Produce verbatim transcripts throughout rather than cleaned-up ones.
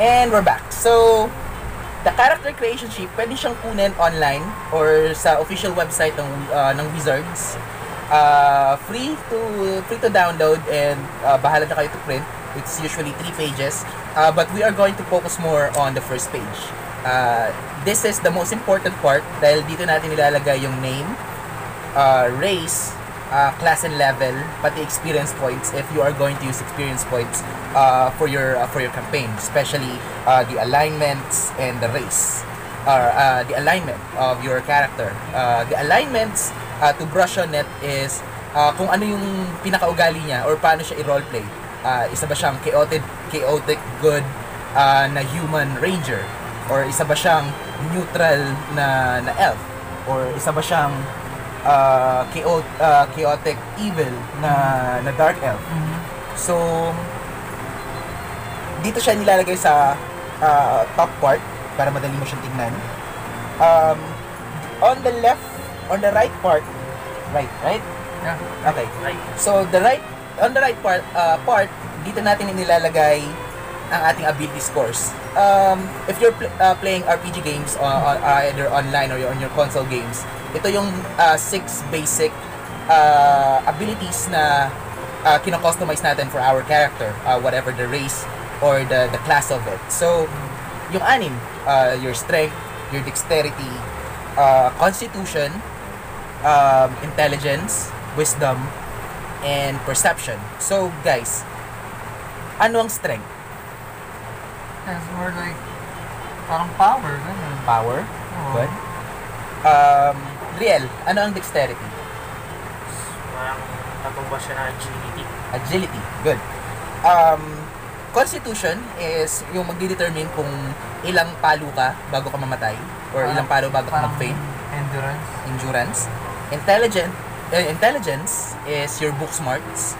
And we're back. So, the character creation sheet, pwede siyang kunin online or sa official website ng uh, ng Wizards. Uh, free to free to download and uh, bahala na kayo to print. It's usually three pages, uh, but we are going to focus more on the first page. Uh, this is the most important part dahil dito natin nilalagay yung name, uh, race, uh, class and level, pati experience points if you are going to use experience points uh, for your uh, for your campaign, especially uh, the alignments and the race, or uh, the alignment of your character. Uh, the alignments uh, to brush on it is uh, kung ano yung pinakaugali niya or paano siya i-roleplay. Uh, isa ba siyang chaotic, chaotic good uh, na human ranger? Or isa ba siyang neutral na, na elf? Or isa ba siyang uh, chaotic, uh, chaotic evil na, na dark elf? Mm-hmm. So, dito siya nilalagay sa uh, top part para madali mo siyang tingnan. Um, on the left, on the right part, right, right? Yeah. Okay. Right. So, the right On the right part, uh, part dito natin inilalagay ang ating ability scores. Um, if you're pl uh, playing R P G games, uh, on, uh, either online or on your console games, ito yung uh, six basic uh, abilities na uh, kino-customize natin for our character, uh, whatever the race or the, the class of it. So, yung anim, uh, your strength, your dexterity, uh, constitution, um, intelligence, wisdom, and perception. So, guys, ano ang strength? It's more like, parang power, ganun. Power? Oh. Good. Um, Riel, ano ang dexterity? Parang natumba siya na agility. Agility, good. Um, constitution is yung magdedetermine kung ilang palo ka bago ka mamatay, or parang, ilang palo bago ka mag-faint. Endurance. Endurance. Intelligent. Uh, intelligence is your book smarts,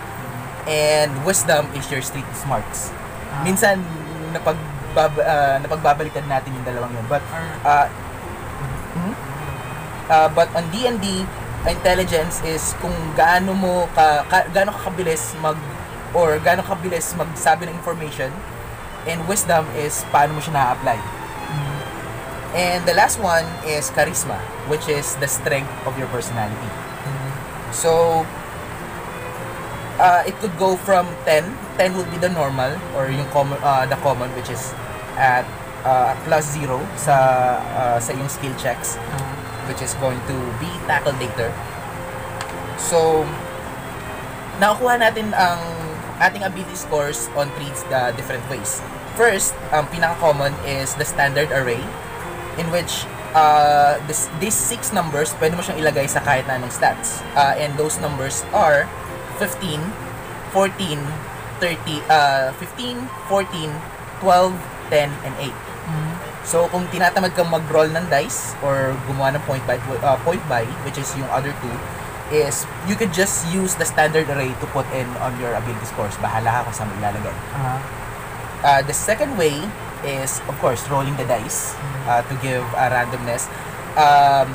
and wisdom is your street smarts. Ah. Minsan napagbab uh, napagbabalikan natin yung dalawang yun, but uh, hmm? uh, but on D and D, intelligence is kung gaano mo ka, ka gaano ka kabilis mag or gaano kabilis magsabi ng information, and wisdom is paano mo siya na-apply. Mm-hmm. And the last one is charisma, which is the strength of your personality. So, uh, it could go from ten. ten would be the normal, or yung common, uh, the common, which is at uh, plus zero sa uh, sa yung skill checks, which is going to be tackled later. So, nakukuha natin ang ating ability scores on three uh, different ways. First, ang um, pinaka-common is the standard array, in which Uh, this, these six numbers, pwede mo siyang ilagay sa kahit na anong stats. Uh, and those numbers are fifteen, fourteen, thirty, uh, fifteen, fourteen, twelve, ten, and eight. Mm-hmm. So, kung tinatamad kang mag-roll ng dice or gumawa ng point by, uh, point by, which is yung other two, is you could just use the standard array to put in on your ability scores. Bahala ka kung saan mo ilalagay. Uh-huh. Uh, the second way is, of course, rolling the dice uh, to give a randomness. Um,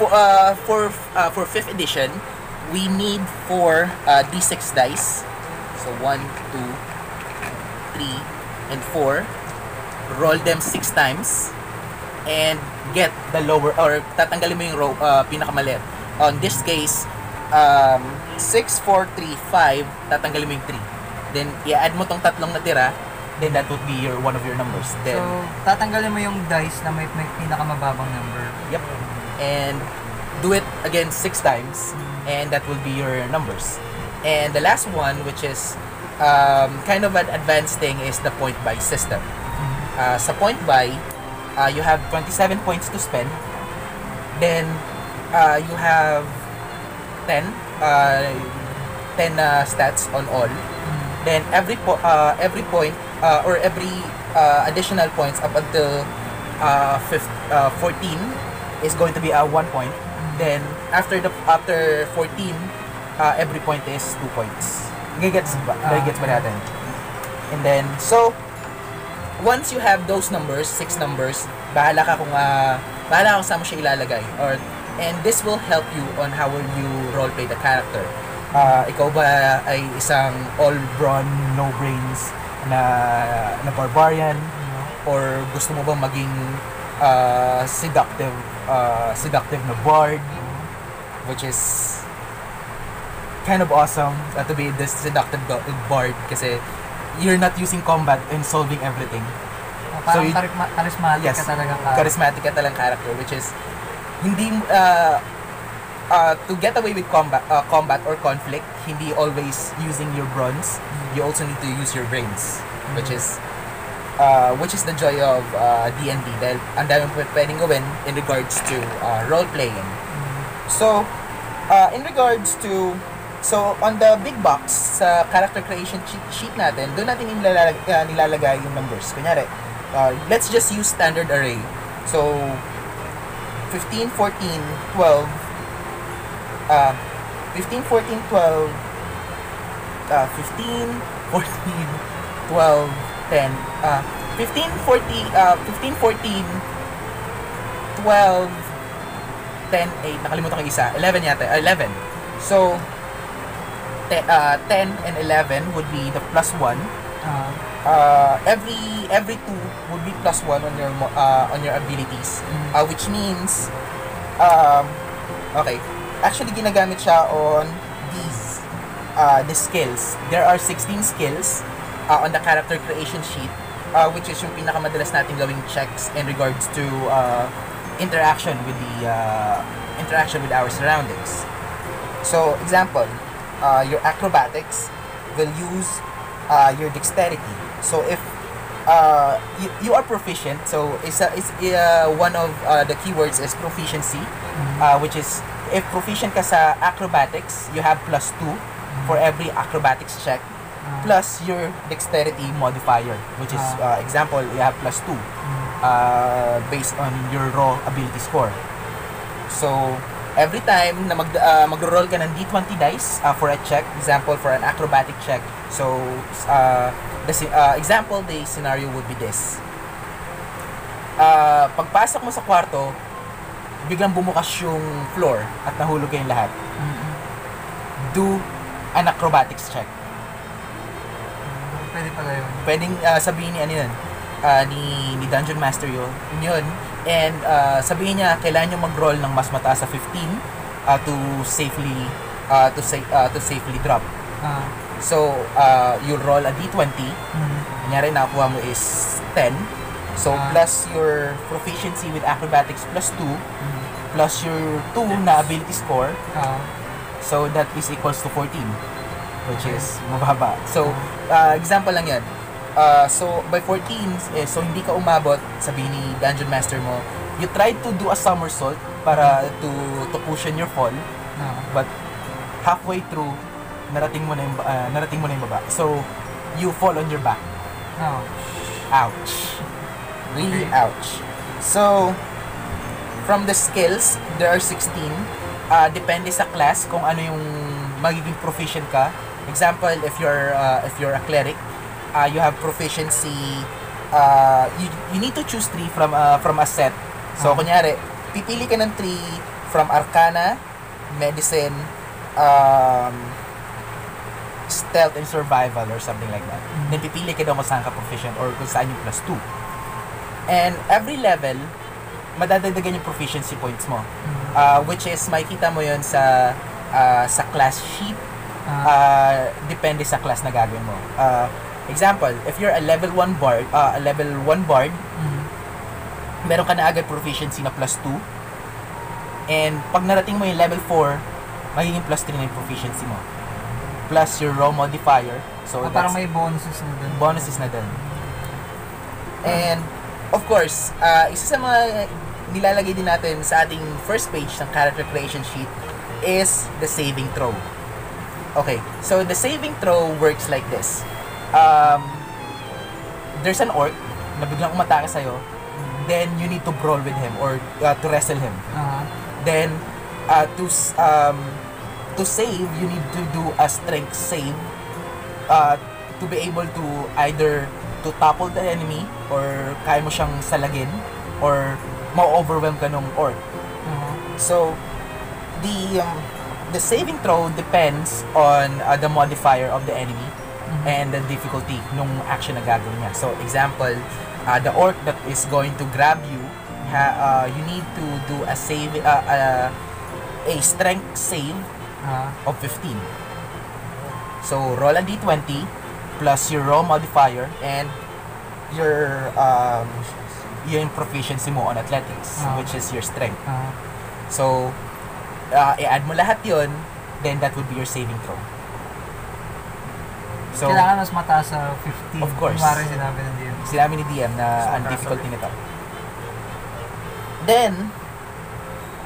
for uh, for uh, for fifth edition, we need four uh, d six dice. So one, two, three, and four. Roll them six times, and get the lower or tatanggalin mo yung row, uh, pinakamaliit. On this case, um, six, four, three, five. Tatanggalin mo yung three. Then i-add mo tong tatlong natira. Then that would be your one of your numbers. Then, so, tatanggalin mo yung dice na may, may pinakamababang number. Yep. And do it again six times, and that will be your numbers. And the last one, which is um, kind of an advanced thing, is the point buy system. Uh, sa point buy, uh, you have twenty-seven points to spend. Then uh, you have ten, uh, ten uh, stats on all. Then every po uh, every point uh, or every uh, additional points up until uh, fifth, uh, fourteen is going to be a uh, one point. Then after the after fourteen, uh, every point is two points. Gets ba? Uh, gets ba natin? And then so once you have those numbers, six numbers, bahala ka kung uh, bahala ka kung saan mo siya ilalagay. Or and this will help you on how will you roleplay the character. Uh, ikaw ba ay isang all brawn, no brains, na, na barbarian, or gusto mo ba maging uh, seductive uh, seductive na bard, which is kind of awesome uh, to be this seductive bard kasi you're not using combat in solving everything. So you, charismatic yes, ka talaga charismatic ka talagang character, which is hindi uh, uh, to get away with combat uh, combat or conflict, hindi always using your bronze. You also need to use your brains, mm-hmm. which is uh, which is the joy of uh, D and D dahil ang dami pwedeng gawin in regards to uh, role playing. Mm-hmm. So uh, in regards to So, on the big box, sa uh, character creation cheat sheet natin, doon natin nilalag- uh, nilalagay yung numbers. Kunyari, uh, let's just use standard array. So, fifteen, fourteen, twelve, fifteen, fourteen, twelve, ten, fifteen, fourteen, twelve, ten, eight, nakalimutan ko isa, eleven yata, eleven. So, Te, uh, ten and eleven would be the plus one. Uh-huh. Uh, every every two would be plus one on your uh, on your abilities, mm-hmm. uh, which means, um, okay. Actually, ginagamit siya on these uh, the skills. There are sixteen skills uh, on the character creation sheet, uh, which is yung pinakamadalas natin gawing checks in regards to uh, interaction with the uh, interaction with our surroundings. So, example. Uh, your acrobatics will use uh, your dexterity. So if uh, you, you are proficient, so it's, a, it's a, one of uh, the keywords is proficiency, mm-hmm. uh, which is if proficient ka sa acrobatics, you have plus two mm-hmm. for every acrobatics check, mm-hmm. plus your dexterity modifier, which is uh, example you have plus two mm-hmm. uh, based on your raw ability score. So every time na mag, uh, mag-roll ka ng D twenty dice uh, for a check, example for an acrobatic check, so uh, the uh, example, the scenario would be this. Uh, pagpasok mo sa kwarto, biglang bumukas yung floor at nahulog kayong lahat. Mm-hmm. Do an acrobatics check. Pwede pala yun. Pwedeng uh, sabihin ni, ano yun, uh, ni, ni Dungeon Master yun, yun. And uh, sabihin niya kailangan niyo mag-roll ng mas mataas sa fifteen uh, to safely uh, to sa- uh, to safely drop. Uh-huh. So uh, you roll a D twenty. Mm-hmm. Kunyari nakuha mo is ten. So uh-huh. plus your proficiency with acrobatics plus two mm-hmm. plus your two na ability score. Uh-huh. So that is equals to fourteen, which is mababa. So uh, example lang 'yan. Uh, so, by fourteen, eh, so hindi ka umabot, sabi ni Dungeon Master mo, you tried to do a somersault para to, to cushion your fall, uh-huh. but halfway through, narating mo na yung, uh, narating mo na yung baba. So, you fall on your back. Ouch. Ouch. Really okay. Ouch. So, from the skills, there are sixteen. Uh, depende sa class kung ano yung magiging proficient ka. Example, if you're, uh, if you're a cleric, Uh, you have proficiency. Uh, you you need to choose three from uh, from a set. So uh-huh. kunyari, pipili ka ng three from Arcana, Medicine, um, Stealth and Survival or something like that. Mm-hmm. Then pipili ka daw kung saan ka proficient or kung saan yung plus two. And every level, madadagdagan yung proficiency points mo. Mm-hmm. Uh, which is makikita mo yun sa uh, sa class sheet. Uh-huh. Uh, depende sa class na gagawin mo. Uh, Example, if you're a level one bard, uh, a level one bard, mm-hmm. meron ka na agad proficiency na plus two. And pag narating mo yung level four, magiging plus three na yung proficiency mo. Plus your raw modifier. So ah, parang may bonuses na dun. Bonuses na dun. And, of course, uh, isa sa mga nilalagay din natin sa ating first page ng character creation sheet is the saving throw. Okay, so the saving throw works like this. Um, there's an orc na biglang umatake sa'yo, then you need to brawl with him or uh, to wrestle him. Uh-huh. Then, uh, to um, to save, you need to do a strength save uh, to be able to either to topple the enemy or kaya mo siyang salagin or ma-overwhelm ka nung orc. Uh-huh. So, the um, the saving throw depends on uh, the modifier of the enemy. mm-hmm. and the difficulty nung action na gagawin niya. So example, uh, the orc that is going to grab you, ha, uh, you need to do a save, uh, uh, a strength save uh-huh. of fifteen. So roll a d twenty plus your raw modifier and your um, yung proficiency mo on athletics, uh-huh. which is your strength. Uh-huh. So uh, i-add mo lahat yun, then that would be your saving throw. So, kailangan mas mataas sa fifteen. Of course. Kumari sinabi ng D M. Sinabi ni D M na ang difficulty nito. Then,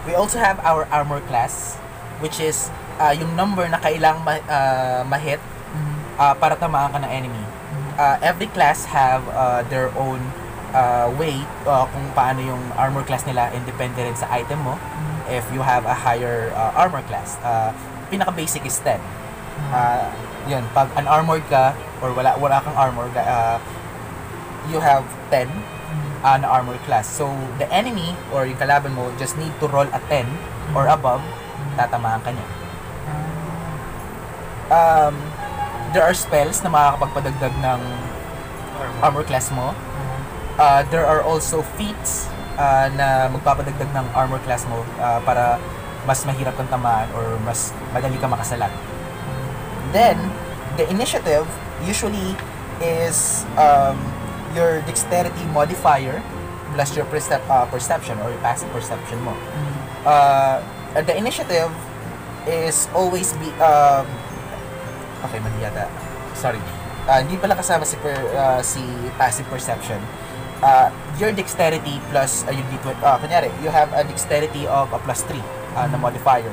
we also have our armor class, which is uh, yung number na kailangang ma- uh, ma-hit mm-hmm. uh, para tamaan ka ng enemy. Mm-hmm. Uh, every class have uh, their own uh, way uh, kung paano yung armor class nila independent rin sa item mo. Mm-hmm. If you have a higher uh, armor class, uh, pinaka-basic is ten. Mm-hmm. Uh, yun, pag unarmored ka or wala wala kang armor, uh, you have ten mm-hmm. uh, na armor class. So the enemy or yung kalaban mo just need to roll a ten mm-hmm. or above, tatamaan ka niya. Um, there are spells na makakapagpadagdag ng armor class mo. Uh, there are also feats uh, na magpapadagdag ng armor class mo uh, para mas mahirap kang tamaan or mas madali ka makasalan. Then, the initiative usually is um, your dexterity modifier plus your percep- uh, perception or your passive perception mo. Mm-hmm. Uh, the initiative is always be... Um, okay, mali yata. Sorry. Uh, hindi pala kasama si, per, uh, si passive perception. Uh, your dexterity plus... Uh, your D twenty, uh, kunyari, you have a dexterity of a plus three uh, mm-hmm. na modifier.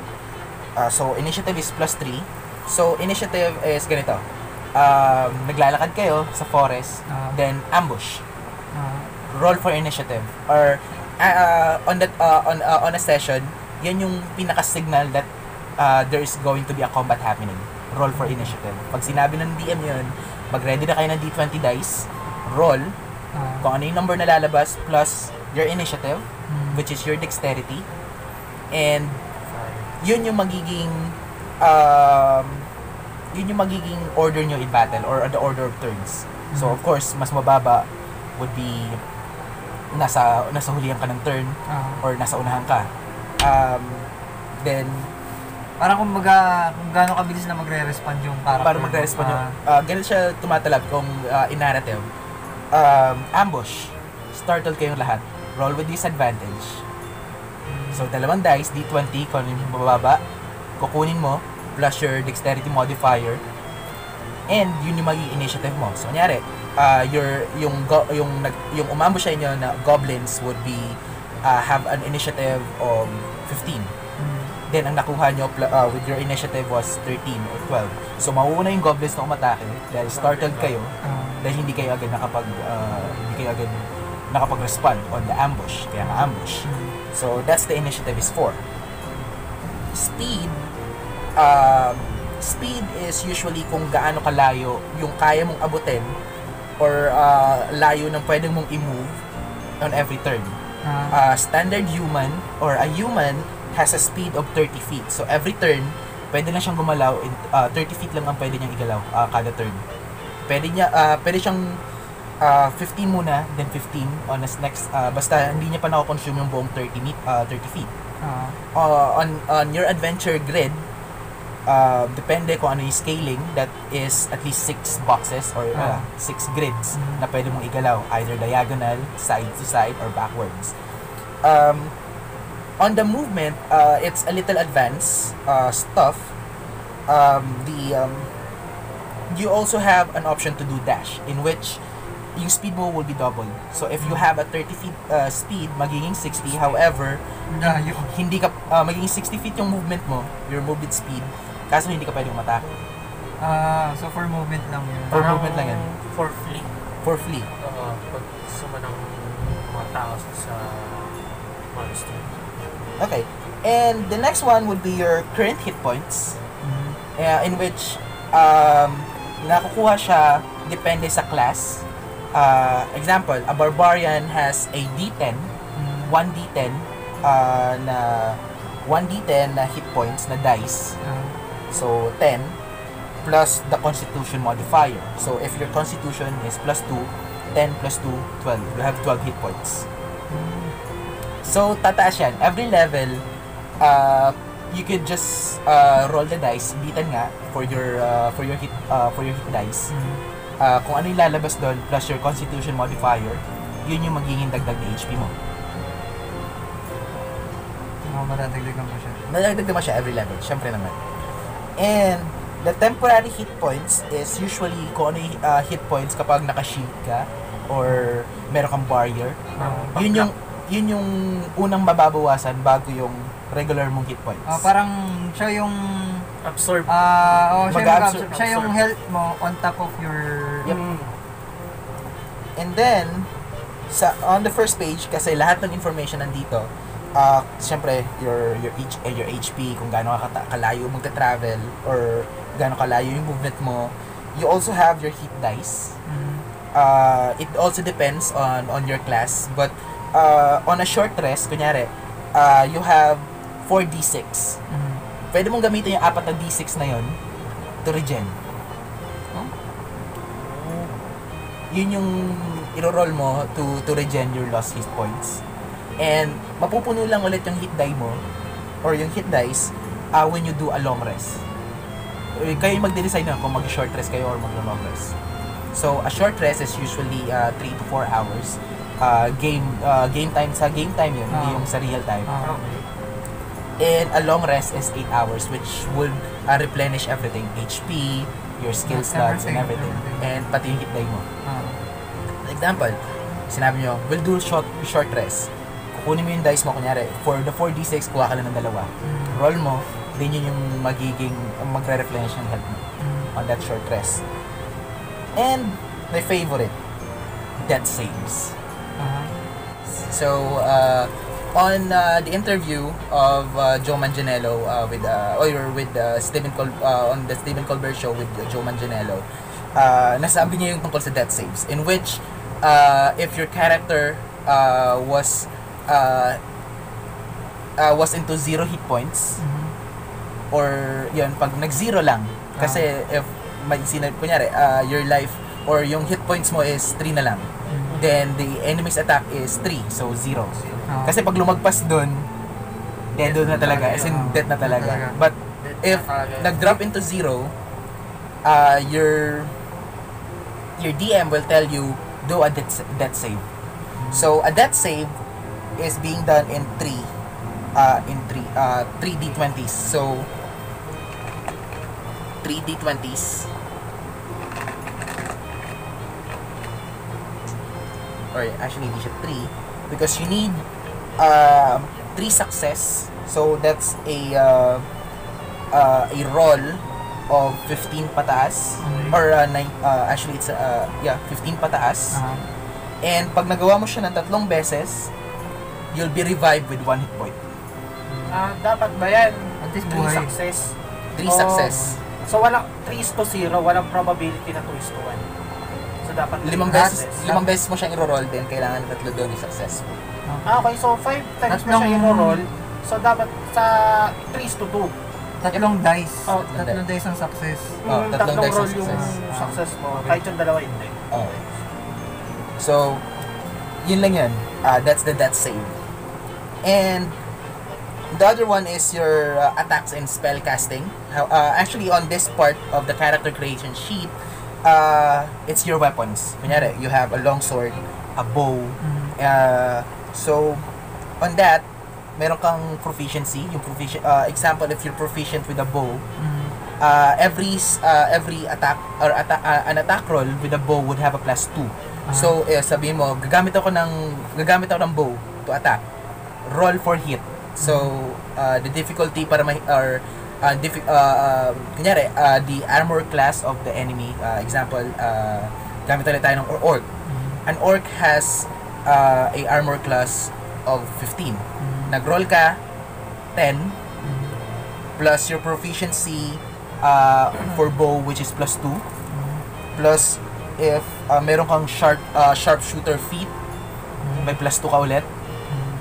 Uh, so, initiative is plus three. So, initiative is ganito. Um, naglalakad kayo sa forest, uh-huh. then ambush. Uh-huh. Roll for initiative. Or, uh, on, that, uh, on, uh, on a session, yan yung pinaka-signal that uh, there is going to be a combat happening. Roll for initiative. Pag sinabi ng D M yun, mag-ready na kayo ng D twenty dice, roll, uh-huh. kung ano yung number na lalabas, plus your initiative, hmm. which is your dexterity. And, yun yung magiging... Um, yun yung magiging order nyo in battle or the order of turns. Mm-hmm. So, of course, mas mababa would be nasa, nasa hulihan ka ng turn uh-huh. or nasa unahan ka. Um, then, parang kung, maga, kung gano'ng kabilis na magre-respond yung character. Parang magre-respond uh, yung... Uh, ganun siya tumatalag kung uh, in-narrative. Um, ambush. Startled kayong lahat. Roll with disadvantage. Mm-hmm. So, dalawang dice, D twenty, kung yung mababa, kukunin mo, plus your dexterity modifier, and yun yung magiging initiative mo. So, kunyari, uh, your, yung, go, yung, yung umambo siya inyo na goblins would be, uh, have an initiative of fifteen. Mm-hmm. Then, ang nakuha nyo uh, with your initiative was thirteen or twelve. So, mauuna yung goblins na umatake dahil startled kayo, dahil hindi kayo agad nakapag, uh, hindi kayo agad nakapag-respond on the ambush, kaya na-ambush. Mm-hmm. So, that's the initiative is for. Speed, um, speed is usually kung gaano kalayo yung kaya mong abutin or uh, layo ng pwedeng mong i-move on every turn. Uh, standard human or a human has a speed of thirty feet. So every turn, pwede lang siyang gumalaw. In, uh, thirty feet lang ang pwede niyang igalaw uh, kada turn. Pwede, niya, uh, pwede siyang uh, fifteen muna, then fifteen on the next. Uh, basta hindi niya pa nakukonsume yung buong thirty feet. Uh, uh, on on your adventure grid, uh, depende kung ano yung scaling, that is at least six boxes or uh, six grids mm-hmm. na pwede mong igalaw, either diagonal, side to side, or backwards. Um, on the movement, uh, it's a little advanced uh, stuff. Um, the um, you also have an option to do dash, in which yung speed mo will be doubled. So if you have a thirty feet uh, speed, magiging sixty. However, nah, yung, hindi ka uh, magiging sixty feet yung movement mo, your movement speed, kaso hindi ka pwedeng umatake. Ah, uh, so for movement lang yun. For parang movement lang yan. For flee. For flee. Oo, uh, pag sumanang mga tao sa monster. Okay. And the next one would be your current hit points. Mm-hmm. Uh, in which um nakukuha siya depende sa class. Uh, example, a barbarian has a D ten, mm-hmm. one D ten, uh, na one D ten na hit points na dice. Mm-hmm. So ten plus the constitution modifier. So if your constitution is plus two, ten plus two, twelve, you have twelve hit points. So tataas yan. Every level, uh, you could just uh, roll the dice, beaten nga, for your uh, for your hit uh, for your hit dice. Mm-hmm. Uh, kung ano yung lalabas doon plus your constitution modifier, yun yung magiging dagdag na H P mo. Oh, madadagdag mo siya. Madadagdag mo siya every level, syempre naman. And the temporary hit points is usually kung ano yung uh, hit points kapag naka-shield ka or meron kang barrier. Oh, yun yung yun yung unang mababawasan bago yung regular mong hit points. Uh, parang siya yung absorb. Ah, uh, oh, siya yung absorb. Siya yung health mo on top of your... Yep. Mm. And then, sa on the first page, kasi lahat ng information nandito, uh, siyempre, your, your, H, eh, your H P, kung gaano ka kalayo magka-travel, or gaano kalayo yung movement mo. You also have your hit dice. Mm. Uh, it also depends on, on your class, but Uh, on a short rest, kunyari, uh, you have four d six. Mm-hmm. Pwede mong gamitin yung apat na d six na yun to regen. Huh? Yun yung iro-roll mo to, to regen your lost hit points. And mapupuno lang ulit yung hit die mo or yung hit dice uh, when you do a long rest. Kayo yung mag-design na kung mag-short rest kayo or mag-long rest. So, a short rest is usually uh, three to four hours. Uh, game uh, game time sa game time yun, hindi oh. yung sa real time. Oh. And a long rest is eight hours, which would uh, replenish everything, H P, your skill slots, and everything. And pati yung hit die mo. Oh. Example, sinabi nyo, we'll do short short rest. Kukunin mo yung dice mo, kunyari, for the four d six, kuha ka lang ng dalawa. Mm. Roll mo, then yun yung magiging, magre-replenish yung health mo mm. on that short rest. And my favorite, death saves. So, uh, on uh, the interview of uh, Joe Manganiello uh, with uh, or with uh, Stephen Col uh, on the Stephen Colbert show with uh, Joe Manganiello, uh, nasabi niya yung tungkol sa death saves, in which uh, if your character uh, was uh, uh, was into zero hit points mm-hmm. or yun pag nag-zero lang kasi uh-huh. if may sinad kunyari uh, your life or yung hit points mo is three na lang. Then the enemy's attack is three, so zero. Oh. Kasi pag lumagpas doon, dead na talaga, as in dead na talaga. But if nag-drop into zero, uh, your your D M will tell you, do a death, death save. So a death save is being done in three, uh, in three, uh, three d twenties. So three d twenties. Or actually you should three because you need uh, three success, so that's a uh, uh, a roll of fifteen pataas okay. or uh, nine, uh, actually it's uh, yeah fifteen pataas uh-huh. and pag nagawa mo siya ng tatlong beses you'll be revived with one hit point. Ah, uh, dapat ba yan? At least three success. Three oh. success. So walang three is to zero, walang probability na two is to one. So, dapat limang beses, limang beses mo siyang i-roll din, kailangan tatlo doon yung successful. Ah, okay. So, five times mo siyang i-roll. So, dapat sa three is to two. Tatlong dice. Oh, tatlong dice ang success. Oh, tatlong dice ang success. Yung success mo. Kahit yung dalawa hindi. Okay. So, yun lang yan. Uh, that's the death save. And, the other one is your uh, attacks and spell casting. Uh, actually, on this part of the character creation sheet, Uh, it's your weapons. Kunyari, you have a long sword, a bow. Mm-hmm. Uh, so, on that, meron kang proficiency. Yung profici- uh, example, if you're proficient with a bow, mm-hmm. uh, every uh, every attack or atta- uh, an attack roll with a bow would have a plus two. Uh-huh. So, eh, sabihin mo, gagamit ako ng gagamit ako ng bow to attack. Roll for hit. So, uh, the difficulty para may or Uh, diff- uh, uh, kunyari, uh, the armor class of the enemy, uh, example, uh, gamit ulit tayo ng orc. Mm-hmm. An orc has uh, a armor class of fifteen. Mm-hmm. Nag-roll ka, ten, mm-hmm. plus your proficiency uh, for bow, which is plus two, mm-hmm. plus if uh, meron kang sharp, uh, sharpshooter feat, mm-hmm. may plus two ka ulit, mm-hmm.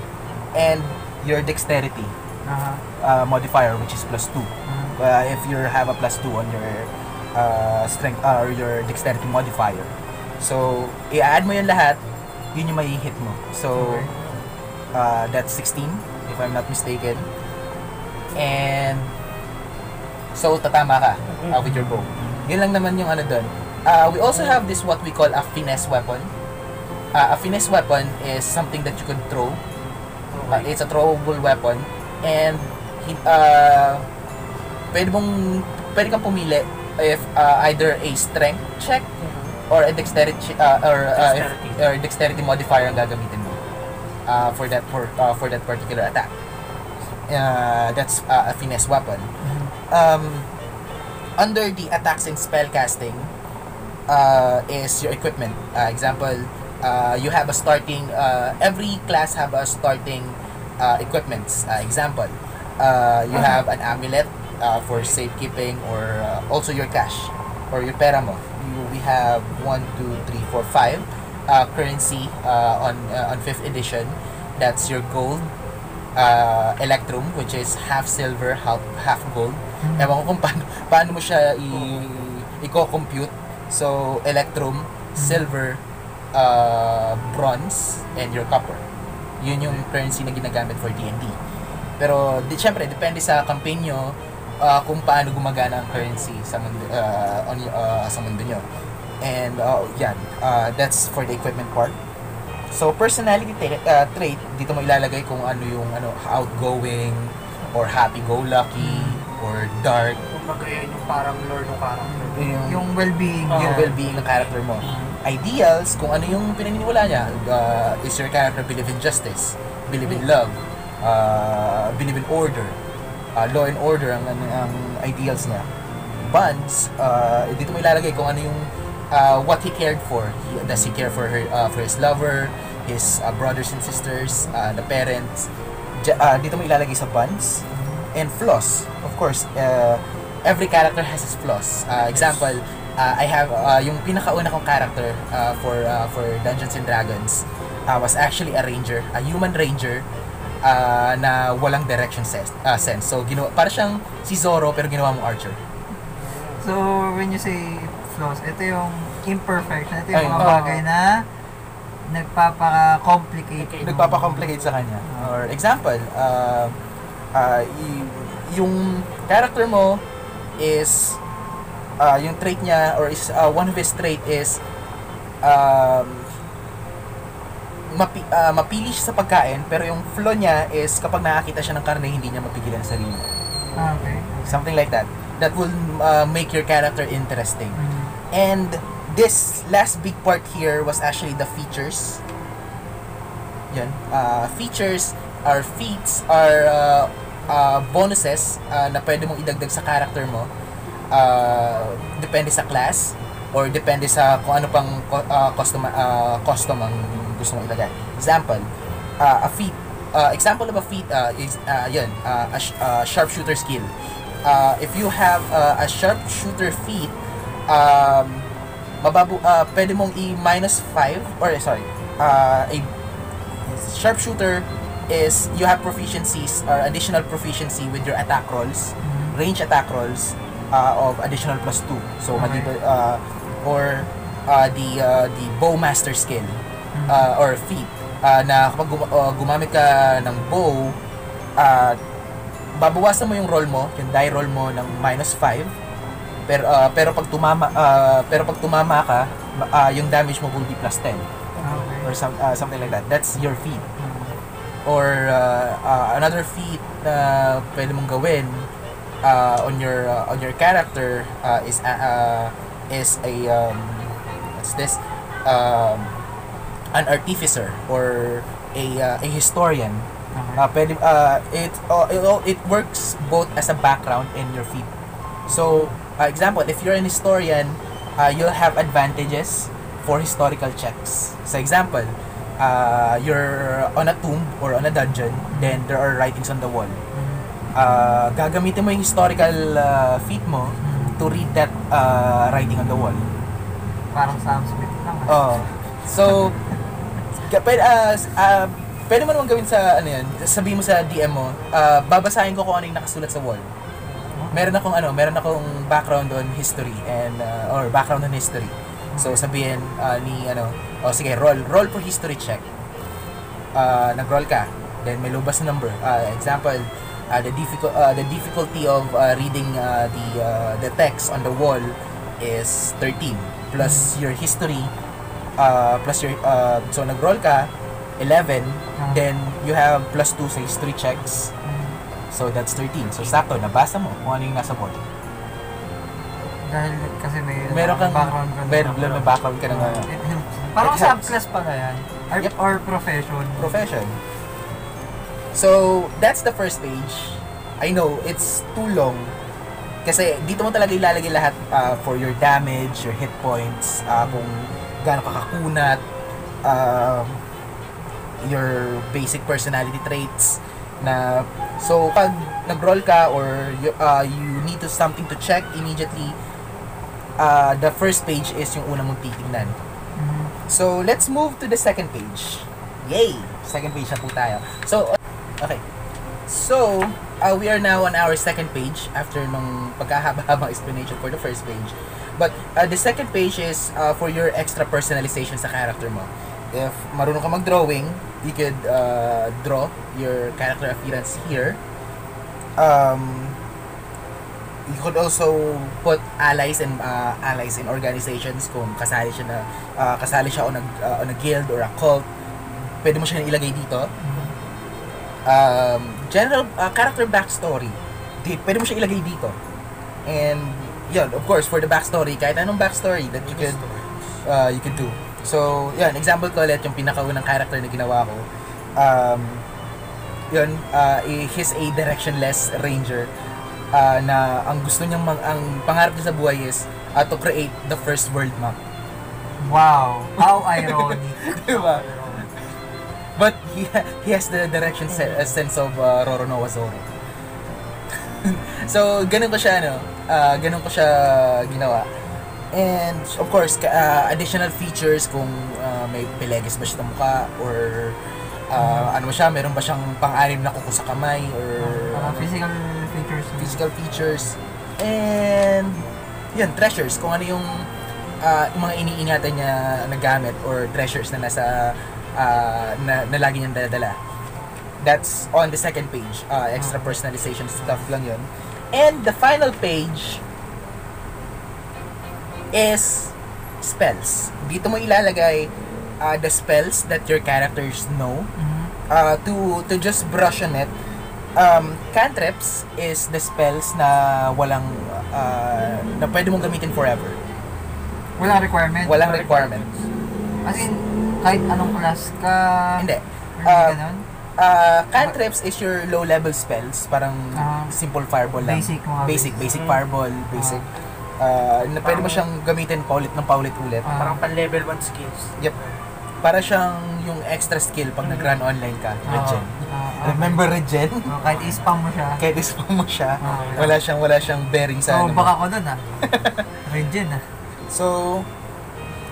and your dexterity. Uh-huh. Uh, modifier which is plus two. Uh-huh. Uh, if you have a plus two on your uh, strength uh, or your dexterity modifier. So, i-add mo yun lahat, yun yung mai-hit mo. So, uh, that's sixteen, if I'm not mistaken. And, so, tatama ka uh, with your bow. Yun lang naman yung ano dun. Uh, we also have this what we call a finesse weapon. Uh, a finesse weapon is something that you can throw. Uh, it's a throwable weapon. And, uh, pwede mong, pwede kang pumili if uh, either a strength check or a dexterity uh, or uh, dexterity. If, or dexterity modifier ang gagamitin mo uh, for that for, uh, for that particular attack. Uh, that's uh, a finesse weapon. Um, under the attacks and spell casting uh, is your equipment. Uh, example, uh, you have a starting. Uh, every class have a starting uh, equipments. Uh, example, uh, you have an amulet uh, for safekeeping, or uh, also your cash or your pera mo. We have one, two, three, four, five uh, currency uh, on uh, on fifth edition. That's your gold, uh, electrum, which is half silver, half half gold. Mm-hmm. Ewan ko kung paano, paano mo siya i-compute. So electrum, mm-hmm. silver, uh, bronze, and your copper. Yun yung currency na ginagamit for D and D. Pero di, syempre, depende sa campaign nyo. Uh, kung paano gumagana ang currency sa mundo, uh, on, uh, sa mundo nyo. And uh, yan, uh, that's for the equipment part. So personality tra- uh, trait, dito mo ilalagay kung ano yung ano, outgoing, or happy-go-lucky, or dark. Kumbaga yun yung parang lore ng character. Yung, yung well-being. Uh, yung well-being ng character mo. Ideals, kung ano yung pinaniniwala niya. Uh, is your character believe in justice? Believe in love? Uh, believe in order? Uh, law and order ang, ang, ang ideals niya. Bonds, uh, dito mo ilalagay kung ano yung uh, what he cared for. He, does he care for her, uh, for his lover, his uh, brothers and sisters, uh, the parents. J- uh, dito mo ilalagay sa bonds. And flaws, of course, uh, every character has his flaws. Uh, example, uh, I have uh, yung pinakauna kong character uh, for uh, for Dungeons and Dragons uh, was actually a ranger, a human ranger. Uh, na walang direction sense, uh, sense. So ginawa, para siyang si Zoro pero ginawa mong archer. So when you say flaws, ito yung imperfection, ito yung mga uh, bagay na nagpapa-complicate okay, nagpapa-complicate sa kanya. Uh, Or example, uh, uh, y- yung character mo is uh, yung trait niya or is uh, one of his trait is um, Mapi, uh, mapili siya sa pagkain, pero yung flow niya is kapag nakakita siya ng karne, hindi niya mapigilan sa sarili. Okay. Something like that. That will uh, make your character interesting. Mm-hmm. And this last big part here was actually the features. Yan. Uh, features are feats, are uh, uh, bonuses uh, na pwede mong idagdag sa character mo. Uh, depende sa class, or depende sa kung ano pang uh, custom, uh, custom ang gusto mong ilagay. Example, uh, a feat. Uh, example of a feat uh, is uh, yun, uh, a sh- uh, sharpshooter skill. Uh, if you have uh, a sharpshooter feat, um, mababu- uh, pwede mong i-minus five, or sorry, uh, a sharpshooter is you have proficiencies or additional proficiency with your attack rolls, range attack rolls uh, of additional plus two. So, okay. uh, or uh, the uh, the bowmaster skill. Uh, or feat uh, na kapag gum- uh, gumamit ka ng bow, uh, babawasan mo yung roll mo, yung die roll mo ng minus five, pero uh, pero pag tumama uh, pero pag tumama ka, uh, yung damage mo will be plus ten. Okay. Or some, uh, something like that. That's your feat. Or uh, uh, another feat na pwede mong gawin uh, on your uh, on your character uh, is uh, is a um, what's this um, an artificer or a uh, a historian. Okay. Uh, pwede, uh, it uh, it works both as a background and your feat. So, uh, example, if you're an historian, uh, you'll have advantages for historical checks. So, example, uh, you're on a tomb or on a dungeon, then there are writings on the wall. Uh, gagamitin mo yung historical uh, feat mo to read that uh, writing on the wall. Parang Sam Smith naman. Oh. So, Pwede, uh, uh, pwede mo naman gawin sa, ano yan, sabihin mo sa D M mo, uh, babasahin ko kung ano yung nakasulat sa wall. meron akong ano, meron akong background on history and uh, or background on history. So sabihin uh, ni ano, o oh, sige, roll, roll for history check. Uh, nag-roll ka. Then may lumabas na number. Uh, example, uh, the difficult uh, the difficulty of uh, reading uh, the uh, the text on the wall is thirteen plus your history uh, plus your uh, so nag-roll ka eleven, then you have plus two sa history checks. So that's thirteen. So sakto, nabasa mo kung ano yung nasa board. Dahil kasi may meron kang background ka, meron na background ka na nga. Parang subclass pa kaya yan. Or, yep. Or profession. Profession. So that's the first page. I know it's too long. Kasi dito mo talaga ilalagay lahat uh, for your damage, your hit points, uh, kung gaano ka kakunat, uh, your basic personality traits na. So pag nag-roll ka or you, uh, you need to something to check immediately, uh, the first page is yung unang mong titignan. Mm-hmm. So let's move to the second page. Yay! Second page na po tayo. So okay. So uh, we are now on our second page after nung pagkahaba-habang explanation for the first page. But uh, the second page is uh, for your extra personalization sa character mo. If marunong ka mag-drawing, you could uh, draw your character appearance here. Um, you could also put allies and uh, allies in organizations kung kasali siya na uh, kasali siya on a, uh, on a guild or a cult. Pwede mo siya ilagay dito. Um, general uh, character backstory. Pwede mo siya ilagay dito. And yun, of course, for the backstory, kahit anong backstory that you could uh, you could do. So, yun, example ko ulit, yung pinakaunang character na ginawa ko. Um, yun, uh, he's a directionless ranger uh, na ang gusto niyang, mag, ang pangarap niya sa buhay is uh, to create the first world map. Wow! How ironic! Diba? But he, he has the direction se- uh, sense of uh, Roronoa Zoro. So, ganun ko siya, ano, uh, ganun ko siya ginawa. And of course, uh, additional features kung uh, may pilegis ba siya sa mukha or uh, mm-hmm. ano ba siya, meron ba siyang pang-anim na kuko sa kamay or uh, physical features. Physical features. And yun, treasures. Kung ano yung uh, mga iniingatan niya na gamit or treasures na nasa, uh, na, na lagi niyang daladala. That's on the second page. Uh, extra personalization stuff lang yun. And the final page is spells. Dito mo ilalagay uh, the spells that your characters know. Mm-hmm. Uh, to to just brush on it. Um, cantrips is the spells na walang uh, na pwede mong gamitin forever. Walang requirement. Walang requirement. As in, kahit anong class ka. Hindi. Uh, uh, cantrips is your low level spells, parang uh, simple fireball lang. Basic, basic, basic fireball, basic. Uh, Uh, na pwede mo siyang gamitin paulit ng paulit-ulit. Uh, parang pan-level one skills. Yep. Para siyang yung extra skill pag nag-run online ka. Regen. Uh, uh, Remember Regen? Uh, kahit i-spam mo siya. Kahit i-spam mo siya. Uh, wala siyang, wala siyang bearing sa ano. So, baka ko nun ah. Regen ah. So,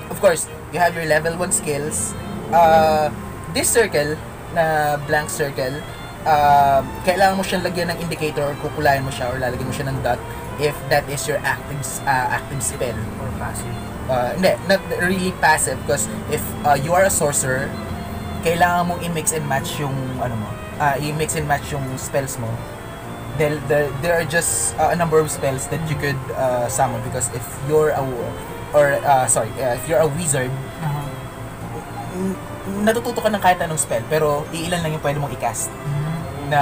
of course, you have your level one skills. Uh, this circle, na blank circle, uh, kailangan mo siyang lagyan ng indicator or kukulayan mo siya or lalagyan mo siya ng dot. If that is your active uh, active spell or passive, uh, hindi, not really passive because if uh, you are a sorcerer, kailangan mong i-mix and match yung ano mo, uh, i-mix and match yung spells mo. There, there, there are just uh, a number of spells that you could uh, summon because if you're a or uh, sorry, uh, if you're a wizard, uh-huh. n- natututo ka ng kahit anong spell pero iilan lang yung pwede mong i-cast mm-hmm. na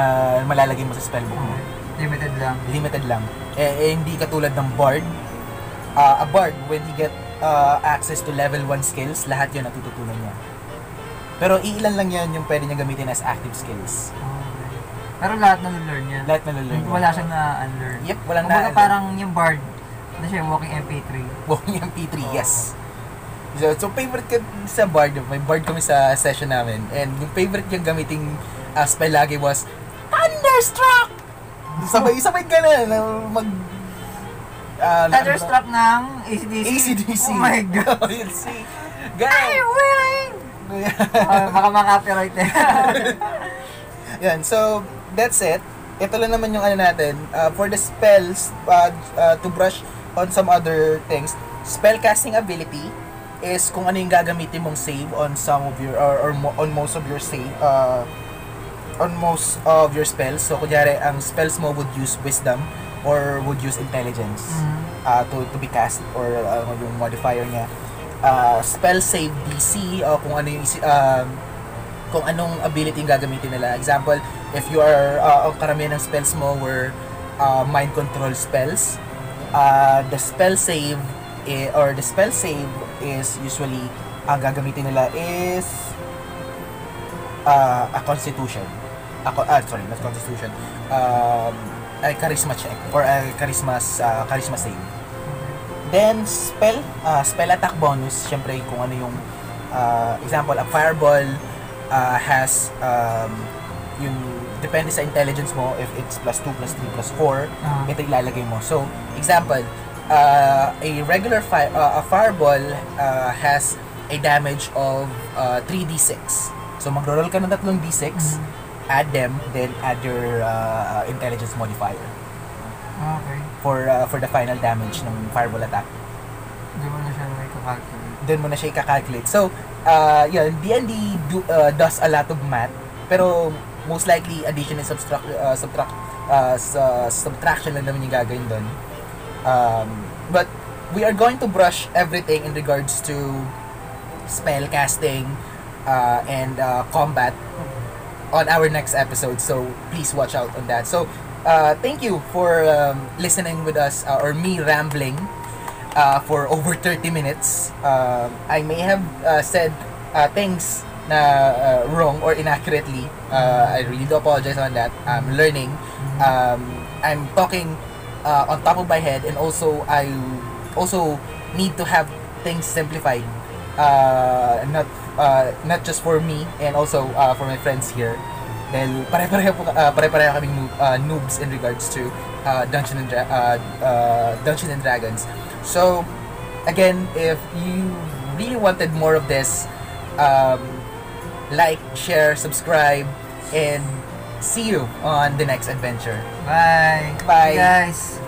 malalagay mo sa spellbook mo. Limited lang. Limited lang. Eh, eh hindi katulad ng bard. Uh, a bard, when he get uh, access to level one skills, lahat yun natututunan niya. Pero iilan lang yan yung pwede niya gamitin as active skills. Okay. Pero lahat nalalearn yan. Lahat nalalearn. Wala siyang na-unlearn. Yep, walang na-unlearn. Kumbaga parang yung bard, na siya walking M P three. Walking M P three, oh. Yes. So, so favorite ka sa bard. May bard kami sa session namin. And yung favorite niyang gamiting uh, spell lagi was Thunderstruck! Sabay-sabay ka na mag... Uh, Thunderstruck ng A C D C. A C D C. Oh my God. You'll see. I'm willing! Baka mga copyright na yan. So, that's it. ito lang naman yung ano natin, uh, for the spells, uh, uh, to brush on some other things, spellcasting ability is kung ano yung gagamitin mong save on some of your, or, or mo, on most of your save, uh, on most of your spells. So kunyari ang spells mo would use wisdom or would use intelligence, mm-hmm, uh, to, to be cast, or uh, yung modifier niya. Uh, spell save D C, o uh, kung ano yung uh, kung anong ability yung gagamitin nila. Example, if you are, uh, ang karamihan ng spells mo were uh, mind control spells, uh, the spell save eh, or the spell save is usually ang gagamitin nila is Uh, a constitution, a co- ah, sorry, not constitution, um, a charisma check, or a charisma, uh, charisma save. Then, spell, uh, spell attack bonus, syempre kung ano yung, uh, example, a fireball uh, has, um, yung, depende sa intelligence mo, if it's plus two, plus three, plus four, uh-huh, ito ilalagay mo. So, example, uh, a regular, fi- uh, a fireball uh, has a damage of uh, three d six. So, mag-roll ka ng tatlong d six, mm-hmm, add them, then add your uh, intelligence modifier. Okay. For uh, for the final damage ng fireball attack. Doon mo na siya i-calculate. Doon mo na siya i-calculate. So, uh, yun, D and D do, uh, does a lot of math, pero most likely addition and subtract, uh, subtract, uh, subtraction lang naman yung gagawin doon. Um, but, we are going to brush everything in regards to spell casting, Uh, and uh, combat on our next episode, so please watch out on that. So uh, thank you for um, listening with us, uh, or me rambling uh, for over thirty minutes. uh, I may have uh, said uh, things na uh, wrong or inaccurately. uh, I really do apologize on that. I'm learning, um, I'm talking uh, on top of my head, and also I also need to have things simplified, uh, not Uh, not just for me, and also uh, for my friends here. Dahil pare-pareho uh, pare-pareho kaming uh, noobs in regards to uh, Dungeons and Dra- uh, uh, Dungeons and Dragons. So again, if you really wanted more of this, um, like, share, subscribe, and see you on the next adventure. Bye. Bye, guys.